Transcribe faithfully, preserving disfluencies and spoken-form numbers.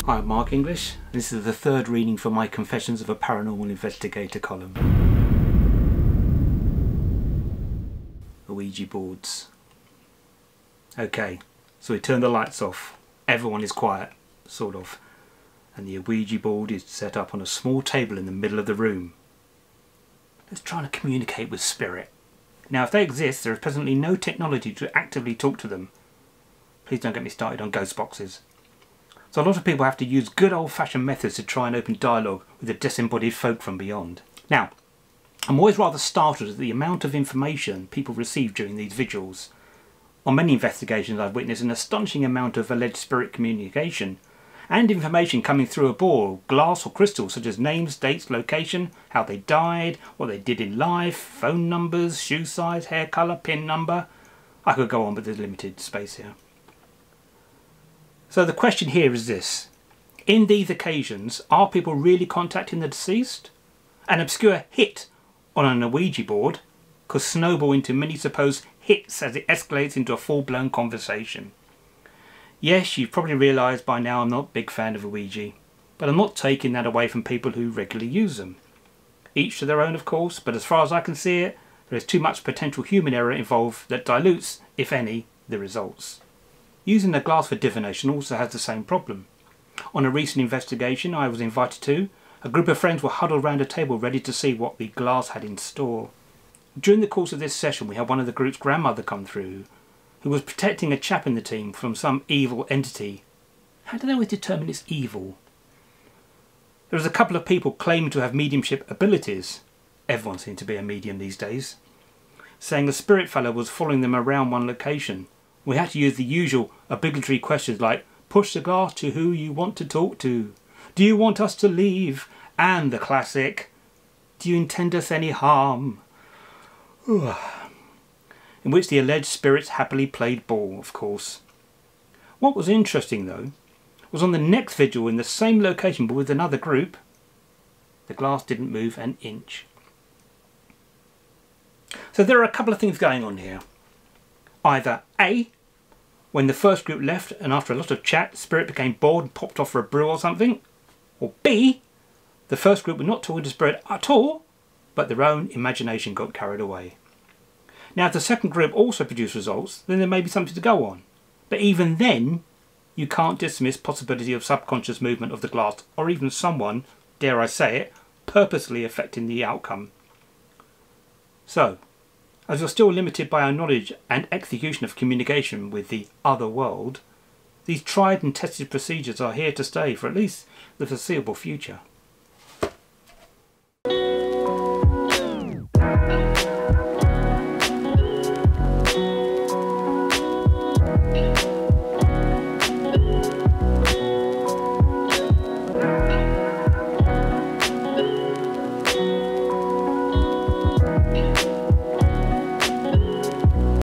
Hi, I'm Mark English. This is the third reading for my Confessions of a Paranormal Investigator column. Ouija boards. Okay, so we turn the lights off. Everyone is quiet, sort of. And the Ouija board is set up on a small table in the middle of the room. It's trying to communicate with spirit. Now, if they exist, there is presently no technology to actively talk to them. Please don't get me started on ghost boxes. So a lot of people have to use good old-fashioned methods to try and open dialogue with the disembodied folk from beyond. Now, I'm always rather startled at the amount of information people receive during these vigils. On many investigations I've witnessed an astonishing amount of alleged spirit communication and information coming through a board, glass or crystal, such as names, dates, location, how they died, what they did in life, phone numbers, shoe size, hair colour, pin number. I could go on, but there's limited space here. So the question here is this. In these occasions, are people really contacting the deceased? An obscure hit on an Ouija board could snowball into many supposed hits as it escalates into a full-blown conversation. Yes, you've probably realised by now I'm not a big fan of Ouija, but I'm not taking that away from people who regularly use them. Each to their own, of course, but as far as I can see it, there is too much potential human error involved that dilutes, if any, the results. Using the glass for divination also has the same problem. On a recent investigation I was invited to, a group of friends were huddled round a table ready to see what the glass had in store. During the course of this session we had one of the group's grandmother come through, who was protecting a chap in the team from some evil entity. How do they always determine it's evil? There was a couple of people claiming to have mediumship abilities. Everyone seemed to be a medium these days. Saying a spirit fellow was following them around one location. We had to use the usual obligatory questions like, push the glass to who you want to talk to. Do you want us to leave? And the classic, do you intend us any harm? Ooh. In which the alleged spirits happily played ball, of course. What was interesting, though, was on the next vigil in the same location but with another group, the glass didn't move an inch. So there are a couple of things going on here. Either A, when the first group left and after a lot of chat, spirit became bored and popped off for a brew or something, or B, the first group were not talking to spirit at all, but their own imagination got carried away. Now, if the second group also produced results, then there may be something to go on. But even then, you can't dismiss possibility of subconscious movement of the glass, or even someone, dare I say it, purposely affecting the outcome. So, as we're still limited by our knowledge and execution of communication with the other world, these tried and tested procedures are here to stay for at least the foreseeable future.